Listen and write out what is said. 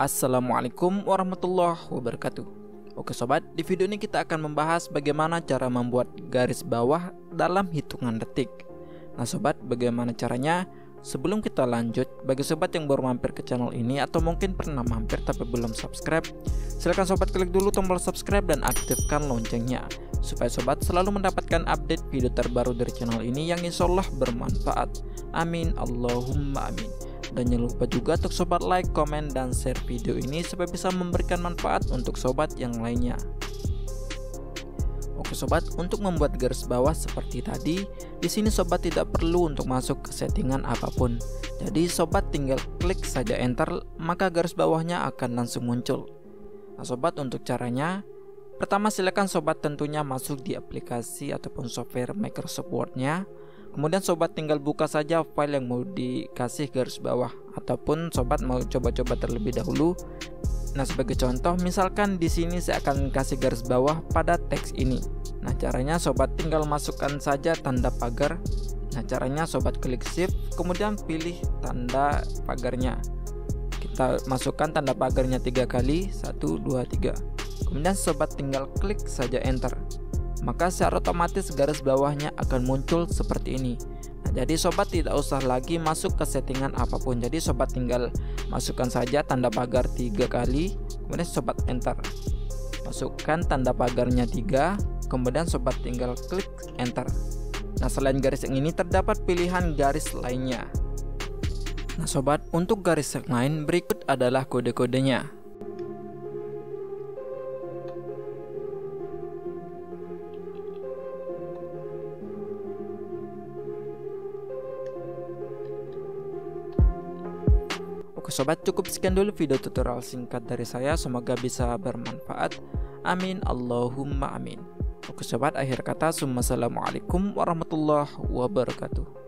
Assalamualaikum warahmatullahi wabarakatuh. Oke sobat, di video ini kita akan membahas bagaimana cara membuat garis bawah dalam hitungan detik. Nah sobat, bagaimana caranya? Sebelum kita lanjut, bagi sobat yang baru mampir ke channel ini atau mungkin pernah mampir tapi belum subscribe, silahkan sobat klik dulu tombol subscribe dan aktifkan loncengnya, supaya sobat selalu mendapatkan update video terbaru dari channel ini yang insya Allah bermanfaat. Amin, Allahumma amin. Dan jangan lupa juga untuk sobat like, komen, dan share video ini supaya bisa memberikan manfaat untuk sobat yang lainnya. Oke sobat, untuk membuat garis bawah seperti tadi, di sini sobat tidak perlu untuk masuk ke settingan apapun. Jadi sobat tinggal klik saja enter, maka garis bawahnya akan langsung muncul. Nah sobat, untuk caranya, pertama silakan sobat tentunya masuk di aplikasi ataupun software Microsoft Word-nya. Kemudian sobat tinggal buka saja file yang mau dikasih garis bawah ataupun sobat mau coba-coba terlebih dahulu. Nah sebagai contoh, misalkan di sini saya akan kasih garis bawah pada teks ini. Nah caranya sobat tinggal masukkan saja tanda pagar. Nah caranya sobat klik shift, kemudian pilih tanda pagarnya. Kita masukkan tanda pagarnya 3 kali, 1, 2, 3. Kemudian sobat tinggal klik saja enter, maka secara otomatis garis bawahnya akan muncul seperti ini. Nah, jadi sobat tidak usah lagi masuk ke settingan apapun. Jadi sobat tinggal masukkan saja tanda pagar 3 kali, kemudian sobat enter. Masukkan tanda pagarnya 3, kemudian sobat tinggal klik enter. Nah selain garis yang ini terdapat pilihan garis lainnya. Nah sobat, untuk garis yang lain berikut adalah kode-kodenya. Sobat, cukup sekian dulu video tutorial singkat dari saya, semoga bisa bermanfaat. Amin, Allahumma amin. Oke sobat, akhir kata, assalamualaikum warahmatullahi wabarakatuh.